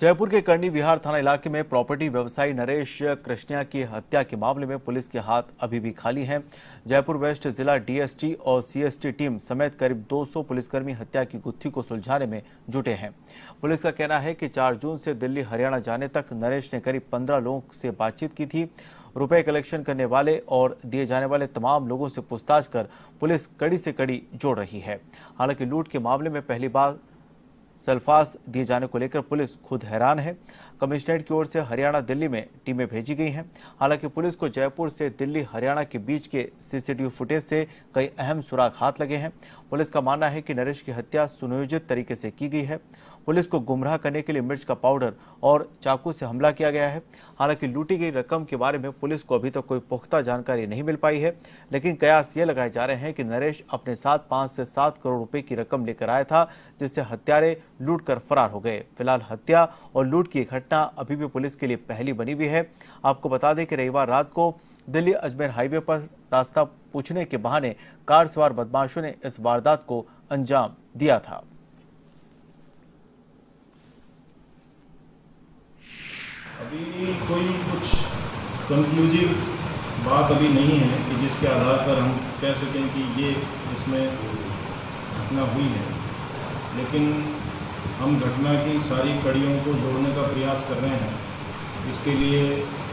जयपुर के कर्णी विहार थाना इलाके में प्रॉपर्टी व्यवसायी नरेश कृष्णिया की हत्या के मामले में पुलिस के हाथ अभी भी खाली हैं। जयपुर वेस्ट जिला डीएसटी और सीएसटी टीम समेत करीब 200 पुलिसकर्मी हत्या की गुत्थी को सुलझाने में जुटे हैं। पुलिस का कहना है कि 4 जून से दिल्ली हरियाणा जाने तक नरेश ने करीब 15 लोगों से बातचीत की थी। रुपए कलेक्शन करने वाले और दिए जाने वाले तमाम लोगों से पूछताछ कर पुलिस कड़ी से कड़ी जोड़ रही है। हालांकि लूट के मामले में पहली बार सल्फास दिए जाने को लेकर पुलिस खुद हैरान है। कमिश्नरेट की ओर से हरियाणा दिल्ली में टीमें भेजी गई हैं। हालांकि पुलिस को जयपुर से दिल्ली हरियाणा के बीच के सीसीटीवी फुटेज से कई अहम सुराग हाथ लगे हैं। पुलिस का मानना है कि नरेश की हत्या सुनियोजित तरीके से की गई है। पुलिस को गुमराह करने के लिए मिर्च का पाउडर और चाकू से हमला किया गया है। हालांकि लूटी गई रकम के बारे में पुलिस को अभी तक कोई पुख्ता जानकारी नहीं मिल पाई है, लेकिन कयास ये लगाए जा रहे हैं कि नरेश अपने साथ 5 से 7 करोड़ रुपए की रकम लेकर आया था, जिससे हत्यारे लूट कर फरार हो गए। फिलहाल हत्या और लूट की घटना अभी भी पुलिस के लिए पहली बनी हुई है। आपको बता दें कि रविवार रात को दिल्ली अजमेर हाईवे पर रास्ता पूछने के बहाने कार सवार बदमाशों ने इस वारदात को अंजाम दिया था। अभी कोई कुछ कंक्लूसिव बात अभी नहीं है कि जिसके आधार पर हम कह सकें कि ये इसमें घटना हुई है, लेकिन हम घटना की सारी कड़ियों को जोड़ने का प्रयास कर रहे हैं। इसके लिए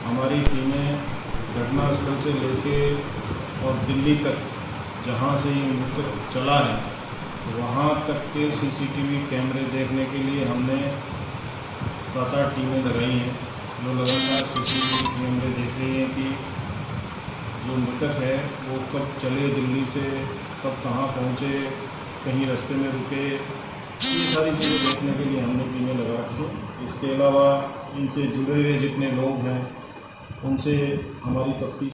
हमारी टीमें घटनास्थल से लेके और दिल्ली तक जहां से ये मृतक चला है वहां तक के सीसीटीवी कैमरे देखने के लिए हमने 7-8 टीमें लगाई हैं, जो लगातार सीसीटीवी कैमरे देख रही हैं कि जो मृतक है वो कब चले दिल्ली से, कब कहाँ पहुँचे, कहीं रास्ते में रुके, ये सारी चीज़ें देखने के लिए हमने टीमें लगा रखी हैं। इसके अलावा इनसे जुड़े हुए जितने लोग हैं उनसे हमारी तफ्तीश